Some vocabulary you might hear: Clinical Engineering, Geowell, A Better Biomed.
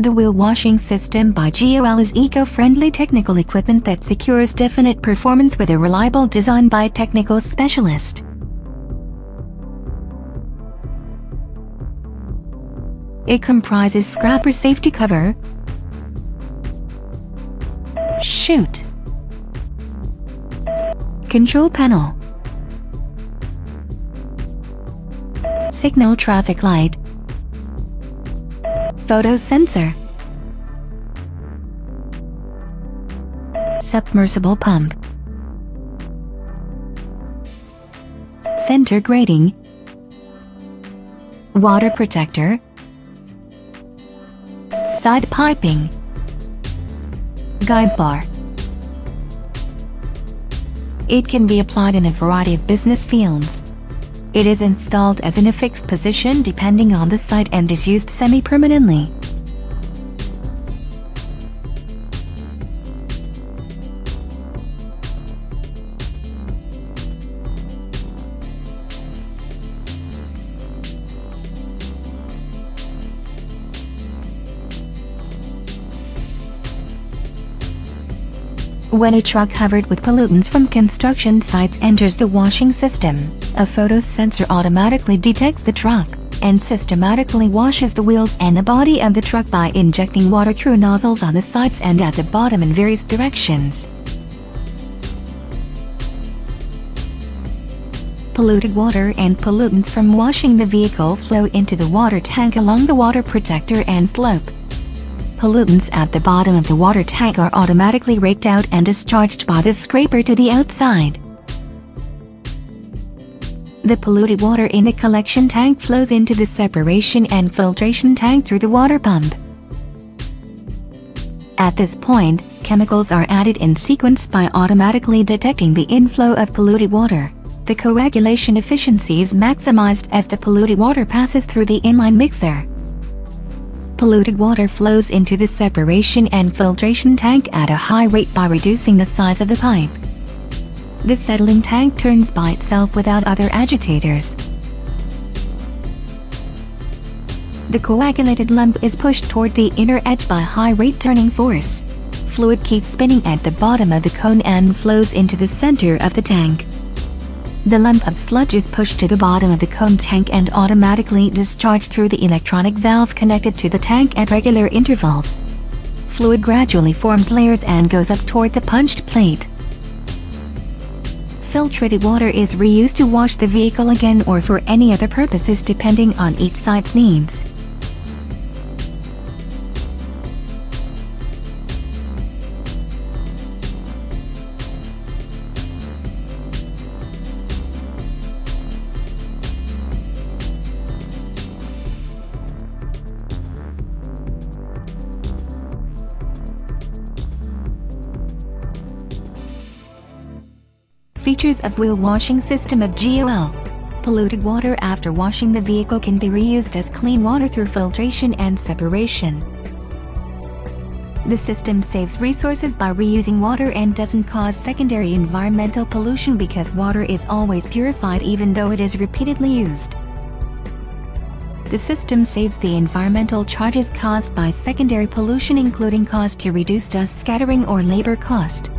The wheel washing system by Geowell is eco-friendly technical equipment that secures definite performance with a reliable design by a technical specialist. It comprises scrapper safety cover, chute, control panel, signal traffic light, photo sensor, submersible pump, center grating, water protector, side piping, guide bar. It can be applied in a variety of business fields. It is installed as in a fixed position depending on the site and is used semi-permanently. When a truck covered with pollutants from construction sites enters the washing system, a photo sensor automatically detects the truck, and systematically washes the wheels and the body of the truck by injecting water through nozzles on the sides and at the bottom in various directions. Polluted water and pollutants from washing the vehicle flow into the water tank along the water protector and slope. Pollutants at the bottom of the water tank are automatically raked out and discharged by the scraper to the outside. The polluted water in the collection tank flows into the separation and filtration tank through the water pump. At this point, chemicals are added in sequence by automatically detecting the inflow of polluted water. The coagulation efficiency is maximized as the polluted water passes through the inline mixer. Polluted water flows into the separation and filtration tank at a high rate by reducing the size of the pipe. The settling tank turns by itself without other agitators. The coagulated lump is pushed toward the inner edge by high rate turning force. Fluid keeps spinning at the bottom of the cone and flows into the center of the tank. The lump of sludge is pushed to the bottom of the cone tank and automatically discharged through the electronic valve connected to the tank at regular intervals. Fluid gradually forms layers and goes up toward the punched plate. Filtrated water is reused to wash the vehicle again or for any other purposes depending on each site's needs. Features of wheel washing system of Geowell. Polluted water after washing the vehicle can be reused as clean water through filtration and separation. The system saves resources by reusing water and doesn't cause secondary environmental pollution because water is always purified even though it is repeatedly used. The system saves the environmental charges caused by secondary pollution, including cost to reduce dust scattering or labor cost.